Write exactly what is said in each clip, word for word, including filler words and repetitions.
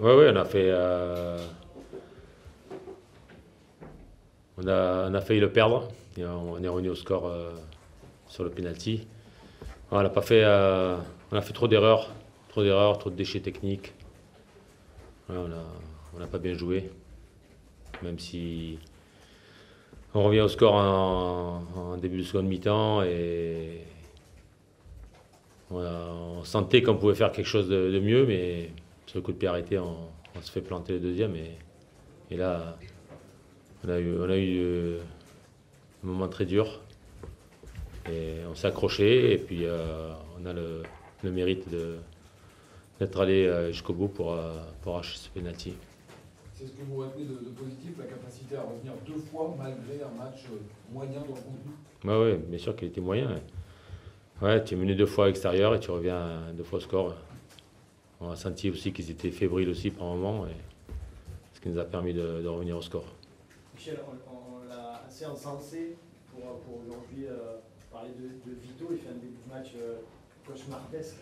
Oui, oui, on a fait... Euh, on, a, on a failli le perdre. Et on est revenu au score euh, sur le penalty. On a pas fait, euh, on a fait trop d'erreurs, trop d'erreurs, trop de déchets techniques. Voilà, on a, on n'a pas bien joué, même si on revient au score en, en début de seconde mi-temps et on, a, on sentait qu'on pouvait faire quelque chose de, de mieux, mais sur le coup de pied arrêté, on, on se fait planter le deuxième et, et là, on a eu, on a eu un moment très dur. Et on s'est accroché et puis euh, on a le, le mérite d'être allé jusqu'au bout pour, pour arracher ce penalty. C'est ce que vous retenez de, de positif, la capacité à revenir deux fois malgré un match moyen dans le contenu? Bah oui, bien sûr qu'il était moyen. Ouais. Ouais, tu es mené deux fois à l'extérieur et tu reviens deux fois au score. On a senti aussi qu'ils étaient fébriles aussi par moment, et ce qui nous a permis de, de revenir au score. Michel, on, on l'a assez encensé pour, pour aujourd'hui. Euh... Parler de, de Vito, il fait un début de match euh, cauchemardesque.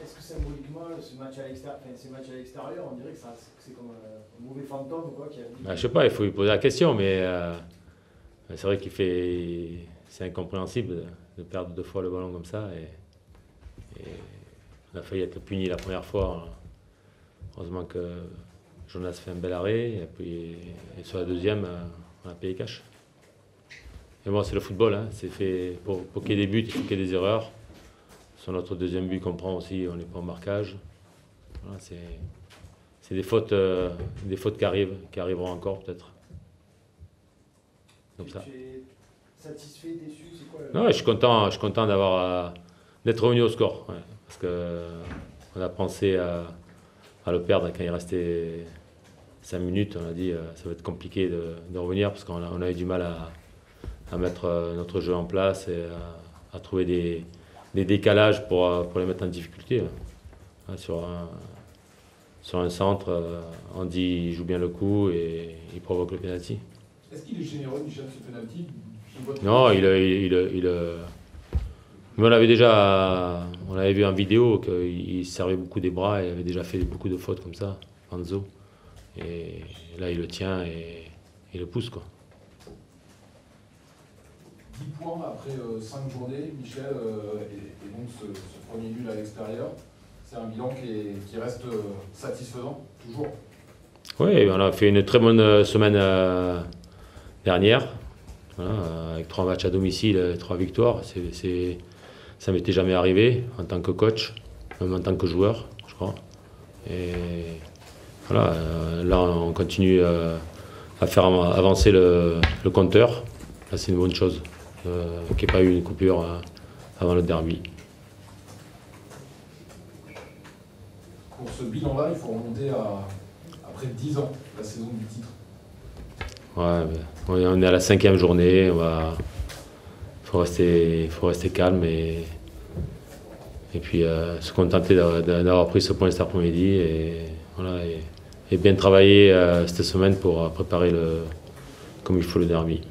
Est-ce que symboliquement, ce match à l'extérieur, enfin, ces matchs à l'extérieur, on dirait que c'est comme euh, un mauvais fantôme ou quoi qui a... ben, je sais pas, il faut lui poser la question, mais euh, c'est vrai qu'il fait... C'est incompréhensible de perdre deux fois le ballon comme ça. Et, et on a failli être puni la première fois. Heureusement que Jonas fait un bel arrêt, et puis et sur la deuxième, on a payé cash. Et bon, c'est le football, hein. C'est fait pour, pour qu'il y ait des buts, il faut qu'il y ait des erreurs. Sur notre deuxième but qu'on prend aussi, on n'est pas en marquage. Voilà, c'est des fautes, euh, des fautes qui arrivent, qui arriveront encore peut-être. Comme ça. Tu es satisfait, déçu, c'est quoi? Non, ouais, je suis content, je suis content d'avoir, euh, d'être revenu au score, ouais, parce que euh, on a pensé à, à le perdre quand il restait cinq minutes. On a dit, euh, ça va être compliqué de, de revenir parce qu'on a, on a eu du mal à à mettre notre jeu en place et à, à trouver des, des décalages pour, pour les mettre en difficulté. Sur un, sur un centre, Andy joue bien le coup et il provoque le pénalty. Est-ce qu'il est généreux, Michel, ce pénalty? Non, il, il, il, il... Mais on avait déjà... On avait vu en vidéo qu'il servait beaucoup des bras et avait déjà fait beaucoup de fautes comme ça, Enzo. Et là, il le tient et il le pousse, quoi. dix points après cinq journées, Michel, euh, et, et donc ce, ce premier nul à l'extérieur, c'est un bilan qui, est, qui reste satisfaisant, toujours? Oui, on a fait une très bonne semaine euh, dernière, voilà, avec trois matchs à domicile, trois victoires. C'est, c'est, ça ne m'était jamais arrivé en tant que coach, même en tant que joueur, je crois. Et voilà, euh, là on continue euh, à faire avancer le, le compteur, là c'est une bonne chose. Euh, qu'il n'y ait pas eu une coupure euh, avant le derby. Pour ce bilan-là, il faut remonter à, à près de dix ans, la saison du titre. Ouais, on est à la cinquième journée, il faut rester, faut rester calme et, et puis euh, se contenter d'avoir pris ce point cet après-midi et, voilà, et, et bien travailler euh, cette semaine pour préparer le, comme il faut le derby.